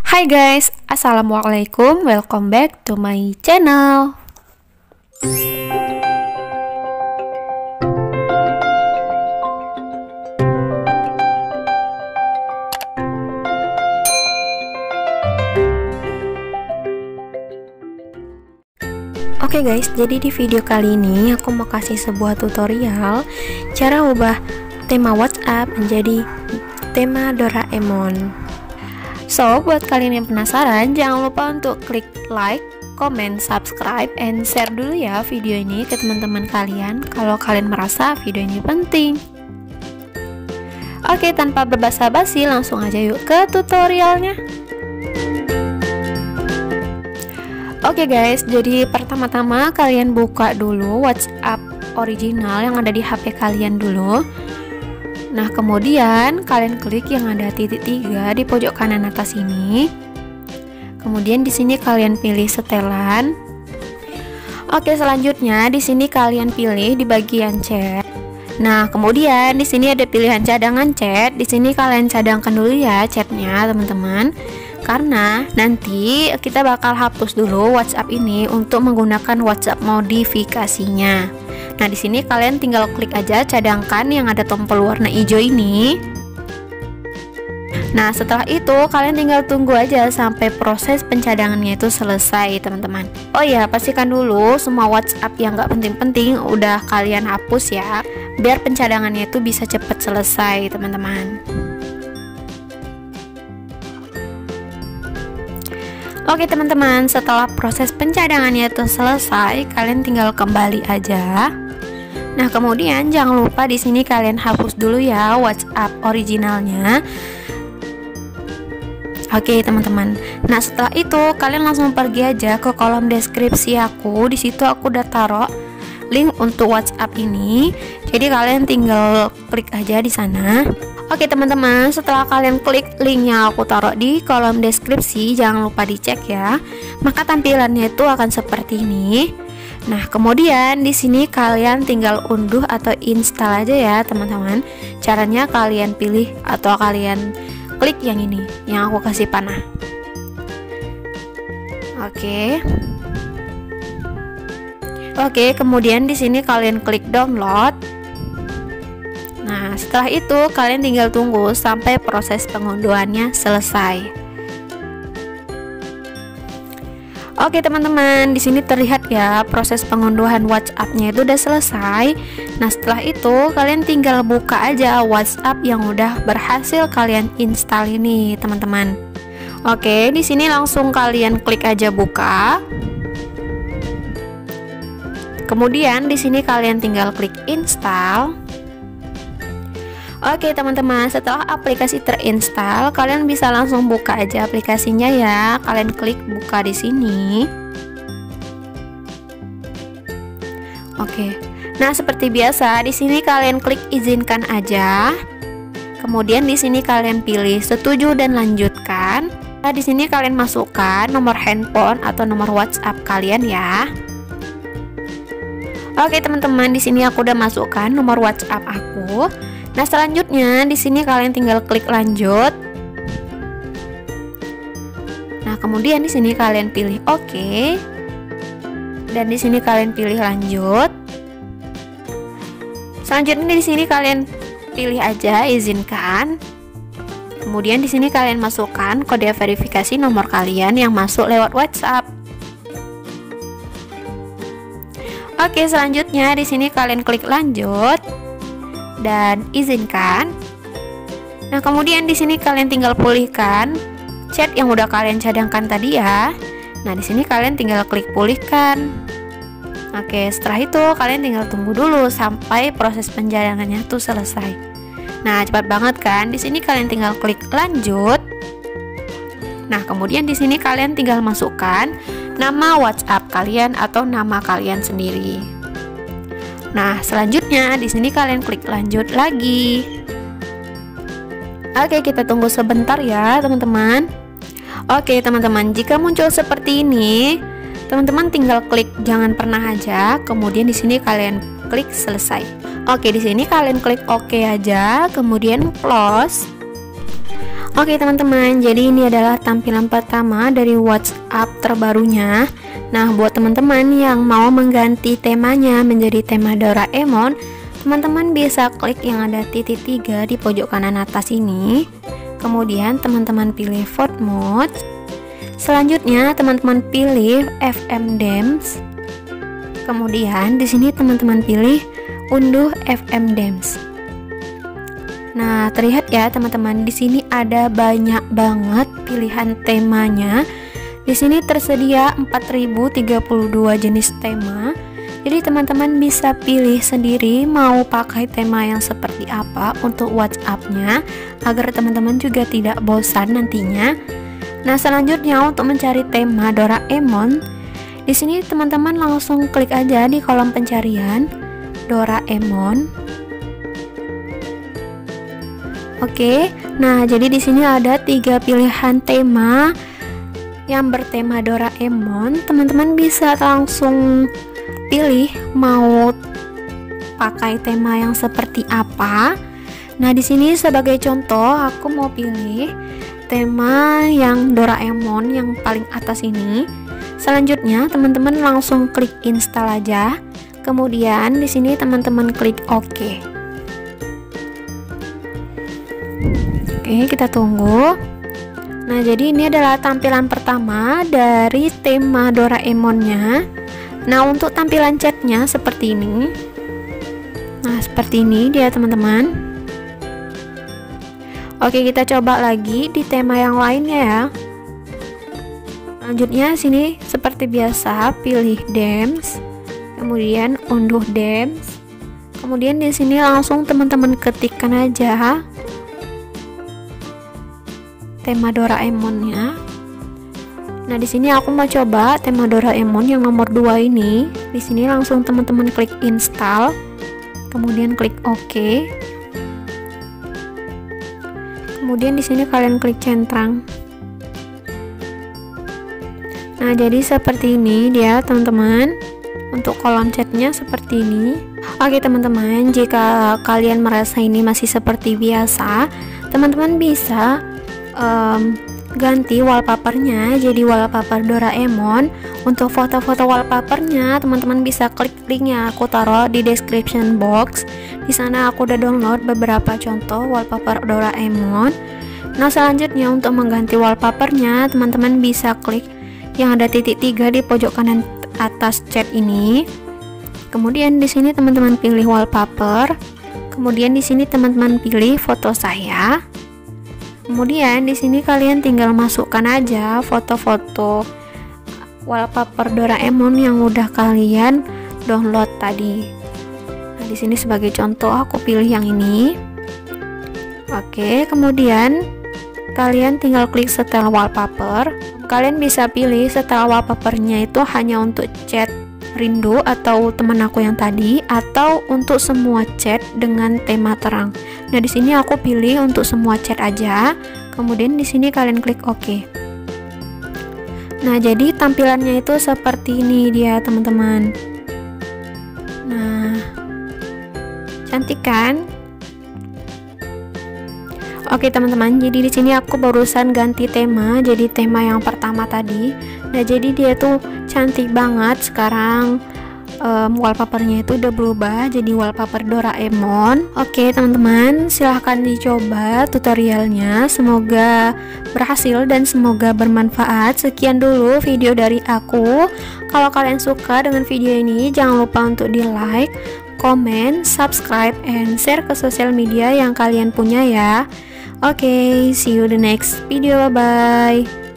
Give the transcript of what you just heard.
Hai guys, assalamualaikum, welcome back to my channel. Oke guys, jadi di video kali ini aku mau kasih sebuah tutorial cara ubah tema WhatsApp menjadi tema Doraemon. So, buat kalian yang penasaran, jangan lupa untuk klik like, comment, subscribe, and share dulu ya video ini ke teman-teman kalian kalau kalian merasa video ini penting. Oke, tanpa berbasa-basi, langsung aja yuk ke tutorialnya. Oke guys, jadi pertama-tama kalian buka dulu WhatsApp original yang ada di HP kalian dulu. Nah, kemudian kalian klik yang ada titik 3 di pojok kanan atas ini. Kemudian di sini kalian pilih setelan. Oke, selanjutnya di sini kalian pilih di bagian chat. Nah, kemudian di sini ada pilihan cadangan chat. Di sini kalian cadangkan dulu ya chatnya, teman-teman. Karena nanti kita bakal hapus dulu WhatsApp ini untuk menggunakan WhatsApp modifikasinya. Nah, di sini kalian tinggal klik aja cadangkan yang ada tombol warna hijau ini. Nah, setelah itu kalian tinggal tunggu aja sampai proses pencadangannya itu selesai, teman-teman. Oh ya, pastikan dulu semua WhatsApp yang nggak penting-penting udah kalian hapus ya, biar pencadangannya itu bisa cepat selesai, teman-teman. Oke teman-teman, setelah proses pencadangannya itu selesai, kalian tinggal kembali aja. Nah, kemudian jangan lupa di sini kalian hapus dulu ya WhatsApp originalnya. Oke, teman-teman. Nah, setelah itu kalian langsung pergi aja ke kolom deskripsi aku. Di situ aku udah taruh link untuk WhatsApp ini. Jadi kalian tinggal klik aja di sana. Oke teman-teman, setelah kalian klik linknya aku taruh di kolom deskripsi, jangan lupa dicek ya. Maka tampilannya itu akan seperti ini. Nah, kemudian di sini kalian tinggal unduh atau install aja ya, teman-teman. Caranya kalian pilih atau kalian klik yang ini, yang aku kasih panah. Oke, kemudian di sini kalian klik download. Nah, setelah itu kalian tinggal tunggu sampai proses pengunduhannya selesai. Oke teman-teman, di sini terlihat ya proses pengunduhan WhatsApp-nya itu udah selesai. Nah, setelah itu kalian tinggal buka aja WhatsApp yang udah berhasil kalian install ini, teman-teman. Oke, di sini langsung kalian klik aja buka. Kemudian di sini kalian tinggal klik install. Oke teman-teman, setelah aplikasi terinstall, kalian bisa langsung buka aja aplikasinya ya. Kalian klik buka di sini. Oke. Nah, seperti biasa di sini kalian klik izinkan aja. Kemudian di sini kalian pilih setuju dan lanjutkan. Nah, di sini kalian masukkan nomor handphone atau nomor WhatsApp kalian ya. Oke teman-teman, di sini aku udah masukkan nomor WhatsApp aku. Nah, selanjutnya di sini kalian tinggal klik lanjut. Nah, kemudian di sini kalian pilih OK. Dan di sini kalian pilih lanjut. Selanjutnya di sini kalian pilih aja izinkan. Kemudian di sini kalian masukkan kode verifikasi nomor kalian yang masuk lewat WhatsApp. Oke, selanjutnya di sini kalian klik lanjut dan izinkan. Nah, kemudian di sini kalian tinggal pulihkan chat yang udah kalian cadangkan tadi ya. Nah, di sini kalian tinggal klik pulihkan. Oke, setelah itu kalian tinggal tunggu dulu sampai proses pencadangannya tuh selesai. Nah, cepat banget kan? Di sini kalian tinggal klik lanjut. Nah, kemudian di sini kalian tinggal masukkan nama WhatsApp kalian atau nama kalian sendiri. Nah, selanjutnya di sini kalian klik lanjut lagi. Oke, kita tunggu sebentar ya, teman-teman. Oke, teman-teman, jika muncul seperti ini, teman-teman tinggal klik jangan pernah aja. Kemudian di sini kalian klik selesai. Oke, di sini kalian klik OK aja, kemudian close. Oke teman-teman, jadi ini adalah tampilan pertama dari WhatsApp terbarunya. Nah, buat teman-teman yang mau mengganti temanya menjadi tema Doraemon, teman-teman bisa klik yang ada titik 3 di pojok kanan atas ini. Kemudian teman-teman pilih Photo Mode. Selanjutnya teman-teman pilih FM Dames. Kemudian di sini teman-teman pilih unduh FM Dames. Nah, terlihat ya teman-teman, di sini ada banyak banget pilihan temanya. Di sini tersedia 4032 jenis tema. Jadi teman-teman bisa pilih sendiri mau pakai tema yang seperti apa untuk WhatsApp-nya, agar teman-teman juga tidak bosan nantinya. Nah, selanjutnya untuk mencari tema Doraemon, di sini teman-teman langsung klik aja di kolom pencarian Doraemon. Oke, nah jadi di sini ada 3 pilihan tema yang bertema Doraemon. Teman-teman bisa langsung pilih mau pakai tema yang seperti apa. Nah, di sini sebagai contoh aku mau pilih tema yang Doraemon yang paling atas ini. Selanjutnya teman-teman langsung klik install aja. Kemudian di sini teman-teman klik OK. Oke, kita tunggu. Nah, jadi ini adalah tampilan pertama dari tema Doraemonnya. Nah, untuk tampilan chatnya seperti ini. Nah, seperti ini dia teman-teman. Oke, kita coba lagi di tema yang lainnya ya. Selanjutnya sini seperti biasa pilih Dames, kemudian unduh Dames. Kemudian di sini langsung teman-teman ketikkan aja tema Doraemonnya. Nah, di sini aku mau coba tema Doraemon yang nomor 2 ini. Di sini langsung teman-teman klik install, kemudian klik OK. Kemudian di sini kalian klik centang. Nah, jadi seperti ini dia teman-teman. Untuk kolom chatnya seperti ini. Oke teman-teman, jika kalian merasa ini masih seperti biasa, teman-teman bisa ganti wallpapernya jadi wallpaper Doraemon. Untuk foto-foto wallpapernya teman-teman bisa klik linknya aku taruh di description box. Di sana aku udah download beberapa contoh wallpaper Doraemon. Nah, selanjutnya untuk mengganti wallpapernya teman-teman bisa klik yang ada titik 3 di pojok kanan atas chat ini. Kemudian di sini teman-teman pilih wallpaper. Kemudian di sini teman-teman pilih foto saya. Kemudian di sini kalian tinggal masukkan aja foto-foto wallpaper Doraemon yang udah kalian download tadi. Nah, di sini sebagai contoh aku pilih yang ini. Oke, kemudian kalian tinggal klik setel wallpaper. Kalian bisa pilih setel wallpapernya itu hanya untuk chat rindu atau teman aku yang tadi, atau untuk semua chat dengan tema terang. Nah, di sini aku pilih untuk semua chat aja. Kemudian di sini kalian klik OK. Nah, jadi tampilannya itu seperti ini dia, teman-teman. Nah, cantik kan? Oke teman-teman, jadi di sini aku barusan ganti tema jadi tema yang pertama tadi. Nah, jadi dia tuh cantik banget sekarang. Wallpapernya itu udah berubah jadi wallpaper Doraemon. Oke teman-teman, silahkan dicoba tutorialnya. Semoga berhasil dan semoga bermanfaat. Sekian dulu video dari aku. Kalau kalian suka dengan video ini, jangan lupa untuk di like, comment, subscribe, and share ke sosial media yang kalian punya ya. Oke, see you the next video, bye-bye.